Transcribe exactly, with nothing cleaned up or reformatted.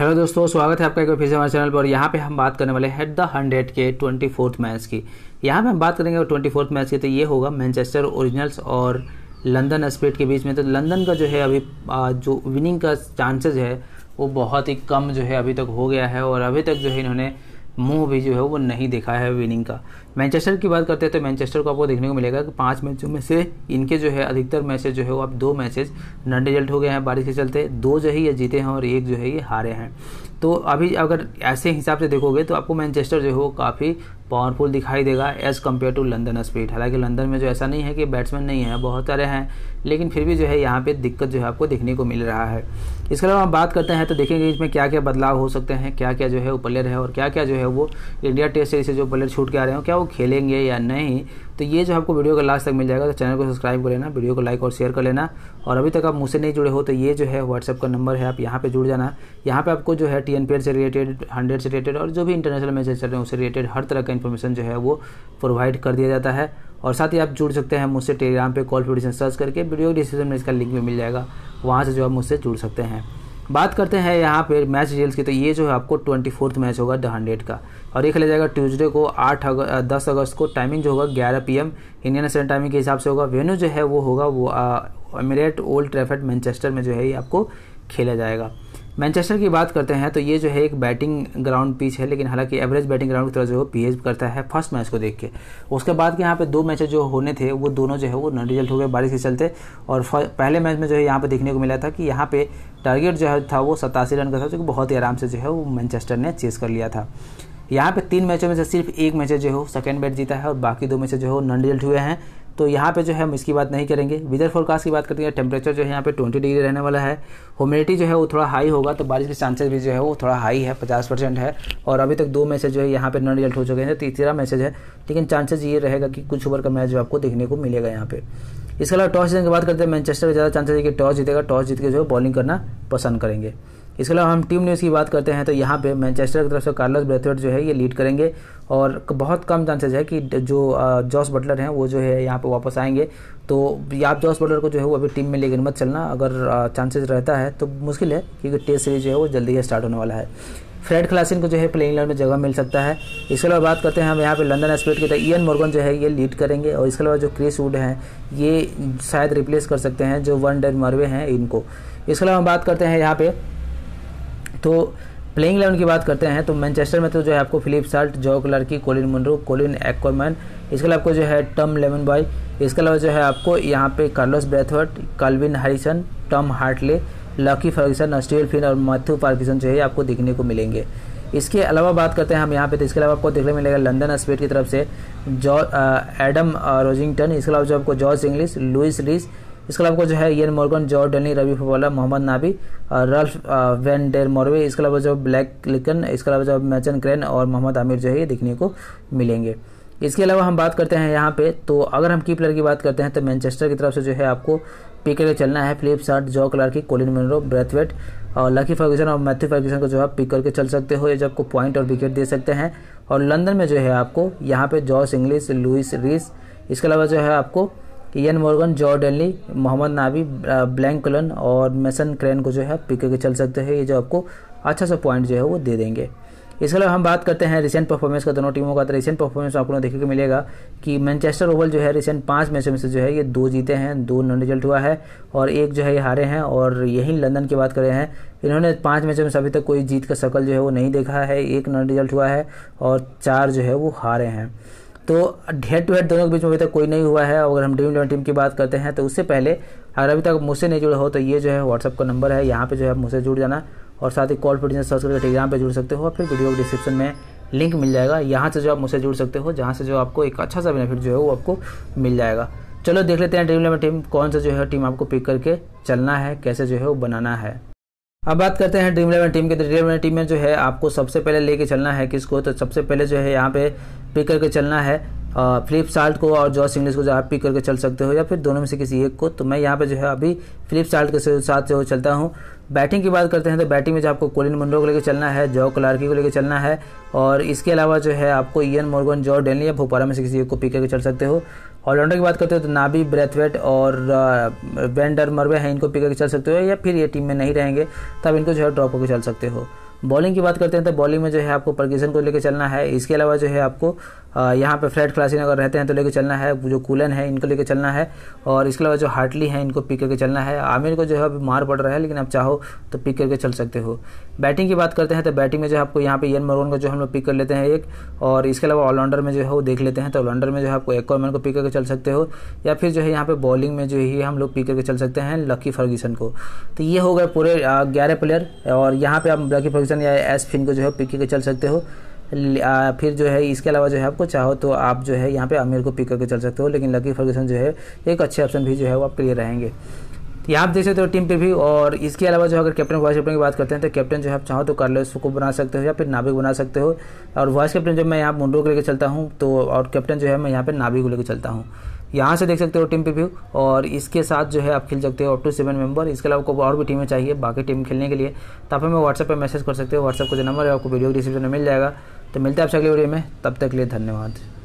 Hello दोस्तों, स्वागत है आपका एक बार फिर से हमारे चैनल पर। यहाँ पे हम बात करने वाले हैं द हंड्रेड के ट्वेंटी फोर्थ मैच की। यहाँ पे हम बात करेंगे ट्वेंटी फोर्थ मैच की, तो ये होगा मैनचेस्टर ओरिजिनल्स और लंदन स्पिरिट के बीच में। तो लंदन का जो है अभी जो विनिंग का चांसेज है वो बहुत ही कम जो है अभी तक हो गया है, और अभी तक जो है इन्होंने मुँह भी जो है वो नहीं दिखा है विनिंग का। मैनचेस्टर की बात करते हैं तो मैनचेस्टर को आपको देखने को मिलेगा कि पाँच मैचों में से इनके जो है अधिकतर मैचेज जो है वो अब दो मैचेज नॉन रिजल्ट हो गए हैं बारिश के चलते। दो जो है ये जीते हैं और एक जो है ये हारे हैं। तो अभी अगर ऐसे हिसाब से देखोगे तो आपको मैनचेस्टर जो है वो काफ़ी पावरफुल दिखाई देगा as compare to London Spirit. हालांकि लंदन में जो ऐसा नहीं है कि बैट्समैन नहीं है, बहुत सारे हैं, लेकिन फिर भी जो है यहाँ पे दिक्कत जो है आपको देखने को मिल रहा है। इसके अलावा हम बात करते हैं तो देखेंगे इसमें क्या क्या बदलाव हो सकते हैं, क्या क्या जो है वो प्लेयर है और क्या क्या जो है वो इंडिया टेस्ट सीरीज से जो प्लेयर छूट के आ रहे हैं क्या वो खेलेंगे या नहीं। तो ये जो आपको वीडियो का लास्ट तक मिल जाएगा। तो चैनल को सब्सक्राइब कर लेना, वीडियो को लाइक और शेयर कर लेना। और अभी तक आप मुझसे नहीं जुड़े हो तो ये जो है व्हाट्सएप का नंबर है, आप यहाँ पे जुड़ जाना। यहाँ पे आपको जो है टी एन पी एल से रिलेटेड, हंड्रेड से रिलेटेड और जो भी इंटरनेशनल मैचेस चल रहे हैं उससे रिलेटेड हर तरह का इन्फॉर्मेशन जो है वो प्रोवाइड कर दिया जाता है। और साथ ही आप जुड़ सकते हैं मुझसे टेलीग्राम पे कॉल प्रोडिशन सर्च करके, वीडियो डिस्क्रिप्शन में इसका लिंक भी मिल जाएगा, वहाँ से जो आप मुझसे जुड़ सकते हैं। बात करते हैं यहाँ पे मैच डिटेल्स की, तो ये जो है आपको ट्वेंटी फोर्थ मैच होगा द हंड्रेड का और ये खेला जाएगा ट्यूसडे को आठ अगस्त दस अगस्त को। टाइमिंग जो होगा ग्यारह P M Indian standard timing के हिसाब से होगा। वेन्यू जो है वो होगा वो एमिरेट ओल्ड ट्रैफर्ड मैनचेस्टर में जो है ये आपको खेला जाएगा। मैनचेस्टर की बात करते हैं तो ये जो है एक बैटिंग ग्राउंड पिच है, लेकिन हालांकि एवरेज बैटिंग ग्राउंड की तरह जो है बिहेव करता है फर्स्ट मैच को देख के। उसके बाद के यहाँ पे दो मैचेस जो होने थे वो दोनों जो है वो नॉन रिजल्ट हो गए बारिश के चलते। और पहले मैच में जो है यहाँ पे देखने को मिला था कि यहाँ पे टारगेट जो है था वो सतासी रन का था, जो कि बहुत ही आराम से जो है वो मैनचेस्टर ने चेस कर लिया था। यहाँ पे तीन मैचों में से सिर्फ एक मैच जो है सेकंड बैट जीता है और बाकी दो मैच जो है नॉन रिजल्ट हुए हैं। तो यहाँ पे जो है हम इसकी बात नहीं करेंगे। वेदर फोरकास्ट की बात करते हैं, टेम्परेचर जो है यहाँ पे बीस डिग्री रहने वाला है। ह्यूमिडिटी जो है वो थोड़ा हाई होगा, तो बारिश के चांसेस भी जो है वो थोड़ा हाई है, पचास परसेंट है। और अभी तक दो मैसेज जो है यहाँ पे नॉन रिजल्ट हो चुके हैं, तीसरा मैसेज है, लेकिन चांसेस ये रहेगा कि कुछ ओवर का मैच आपको देखने को मिलेगा यहाँ पे। इसके अलावा टॉस जीतने की बात करते हैं, मैनचेस्टर में ज़्यादा चांसेस है कि टॉस जीतेगा, टॉस जीत के जो है बॉलिंग करना पसंद करेंगे। इसके अलावा हम टीम न्यूज़ की बात करते हैं तो यहाँ पे मैनचेस्टर की तरफ से कार्लोस ब्रैथवेट जो है ये लीड करेंगे और बहुत कम चांसेस है कि जो जॉस बटलर हैं वो जो है यहाँ पे वापस आएंगे। तो आप जॉस बटलर को जो है वो अभी टीम में लेकिन मत चलना, अगर चांसेस रहता है तो मुश्किल है क्योंकि टेस्ट सीरीज जो है वो जल्दी ही स्टार्ट होने वाला है। फ्रेड क्लासन को जो है प्लेइंग इलेवन में जगह मिल सकता है। इसके अलावा बात करते हैं हम यहाँ पे लंदन स्पिरिट की, तो ओविन मॉर्गन जो है ये लीड करेंगे और इसके अलावा जो क्रिस वुड हैं ये शायद रिप्लेस कर सकते हैं जो वन डे मरवे हैं इनको। इसके अलावा हम बात करते हैं यहाँ पे तो प्लेइंग इलेवन की बात करते हैं तो मैनचेस्टर में तो जो है आपको Philip Salt, Jos Buttler, Colin Munro, Colin Ackermann, इसके अलावा आपको जो है टॉम लैमनबी, इसके अलावा जो है आपको यहाँ पे Carlos Brathwaite, Calvin Harrison, Tom Hartley, Lockie Ferguson, नॉस्टेल फिन और मैथ्यू फार्ग्यूसन जो है आपको देखने को मिलेंगे। इसके अलावा बात करते हैं हम यहाँ पे तो इसके अलावा आपको देखने मिलेगा लंदन स्पिरिट की तरफ से जॉ एडम रोजिंगटन, इसके अलावा जो आपको जॉर्ज इंग्लिस, लुइस रीस, इसके अलावा आपको जो है Eoin Morgan, George Dunley, Ravi फवाला, Mohammad Nabi, Roelof van der Merwe, इसके अलावा जो ब्लैक लिकन, इसके अलावा जो मैसन क्रेन और मोहम्मद आमिर जो है ये देखने को मिलेंगे। इसके अलावा हम बात करते हैं यहाँ पे तो अगर हम की प्लेयर की बात करते हैं तो मैनचेस्टर की तरफ से जो है आपको पिक करके चलना है Philip Salt, Jos Buttler, Colin Munro, Brathwaite और लॉकी फर्ग्यूसन और मैथ्यू फार्ग्यूसन को जो आप पिक करके चल सकते हो, ये जो आपको पॉइंट और विकेट दे सकते हैं। और लंदन में जो है आपको यहाँ पे जॉस इंग्लिस, लुइस रीस, इसके अलावा जो है आपको Eoin Morgan, George Dunley, Mohammad Nabi, Blake Cullen और मेसन क्रेन को जो है पिक करके चल सकते हैं, ये जो आपको अच्छा सा पॉइंट जो है वो दे देंगे। इसके अलावा हम बात करते हैं रिसेंट परफॉर्मेंस का दोनों टीमों का। तो रिसेंट परफॉर्मेंस आपको देखने को मिलेगा कि मैनचेस्टर ओवल जो है रिसेंट पाँच मैचों में से जो है ये दो जीते हैं, दो नॉन रिजल्ट हुआ है और एक जो है ये हारे हैं। और यही लंदन की बात करें हैं इन्होंने पाँच मैचों में अभी तक कोई जीत का शक्ल जो है वो नहीं देखा है, एक नॉन रिजल्ट हुआ है और चार जो है वो हारे हैं। तो हेड टू हेड दोनों के बीच में अभी तक कोई नहीं हुआ है। अगर हम ड्रीम इलेवन टीम की बात करते हैं तो उससे पहले अगर अभी तक मुझसे नहीं जुड़े हो तो ये जो है व्हाट्सअप का नंबर है, यहाँ पे जो है मुझसे जुड़ जाना। और साथ ही कॉल प्रोडिशन सर्च करके टेलीग्राम पे जुड़ सकते हो, फिर वीडियो डिस्क्रिप्शन में लिंक मिल जाएगा, यहाँ से जो आप मुझसे जुड़ सकते हो, जहाँ से जो आपको एक अच्छा सा बेनिफिट जो है वो आपको मिल जाएगा। चलो देख लेते हैं ड्रीम इलेवन टीम कौन सा जो है टीम आपको पिक करके चलना है, कैसे जो है वो बनाना है। अब बात करते हैं ड्रीम इलेवन टीम के। तो ड्रीम इलेवन टीम में जो है आपको सबसे पहले लेके चलना है किसको, तो सबसे पहले जो है यहाँ पे पिक करके चलना है फिलिप साल्ट को और जॉस इंग्लिस को जो आप पिक करके चल सकते हो या फिर दोनों में से किसी एक को। तो मैं यहाँ पे जो है अभी फिलिप साल्ट के साथ जो चलता हूँ। बैटिंग की बात करते हैं तो बैटिंग में जो आपको कोलिन मुनरो को लेकर चलना है, जॉस बटलर को लेकर चलना है और इसके अलावा जो है आपको ओविन मॉर्गन, जॉर्ज डनली या भोपारा में से किसी एक को पिक करके चल सकते हो। ऑलराउंडर की बात करते हो तो नाबी, ब्रैथवेट और वैन डेर मरवे हैं, इनको पिक करके चल सकते हो या फिर ये टीम में नहीं रहेंगे तब इनको जो है ड्रॉप होकर चल सकते हो। बॉलिंग की बात करते हैं तो बॉलिंग में जो है आपको फर्ग्यूसन को लेकर चलना है। इसके अलावा जो है आपको यहाँ पे फ्रेड क्लासन अगर रहते हैं तो लेकर चलना है, जो कूलन है इनको लेकर चलना है, और इसके अलावा जो हार्टली है इनको पिक करके चलना है। आमिर को जो है अभी मार पड़ रहा है लेकिन आप चाहो तो पिक करके चल सकते हो। बैटिंग की बात करते हैं तो बैटिंग में जो है आपको यहाँ पे इयन मॉर्गन को जो हम लोग पिक कर लेते हैं एक, और इसके अलावा ऑलराउंडर में जो है वो देख लेते हैं तो ऑलराउंडर में जो है आपको एक्वामैन को पिक करके चल सकते हो, या फिर जो है यहाँ पर बॉलिंग में जो है हम लोग पिक करके चल सकते हैं लकी फर्ग्यूसन को। तो ये हो गए पूरे ग्यारह प्लेयर, और यहाँ पर आप लकी फर्ग्यूसन या एस फिन को जो है पिक करके चल सकते हो। फिर जो है इसके अलावा जो है आपको चाहो तो आप जो है यहाँ पे आमिर को पिक करके चल सकते हो, लेकिन लकी फर्ग्यूसन जो है एक अच्छे ऑप्शन भी जो है वो आपके लिए रहेंगे। यहाँ आप देख सकते हो टीम पे भी। और इसके अलावा जो अगर कैप्टन वाइस कैप्टन की बात करते हैं तो कैप्टन जो है आप चाहो तो कार्लोस को बना सकते हो या फिर नाबी को बना सकते हो, और वाइस कैप्टन जो मैं यहाँ मुंडो को लेकर चलता हूँ तो, और कैप्टन जो है मैं यहाँ पर नाबी को लेकर चलता हूँ। यहाँ से देख सकते हो टीम प्रीव्यू, और इसके साथ जो है आप खेल सकते हो अप टू सेवन मेंबर। इसके अलावा आपको और भी टीमें चाहिए बाकी टीम खेलने के लिए तो आप हमें व्हाट्सएप पर मैसेज कर सकते हो। व्हाट्सएप का जो नंबर है आपको वीडियो डिस्क्रिप्शन में मिल जाएगा। तो मिलते हैं आपसे अगले वीडियो में, तब तक के लिए धन्यवाद।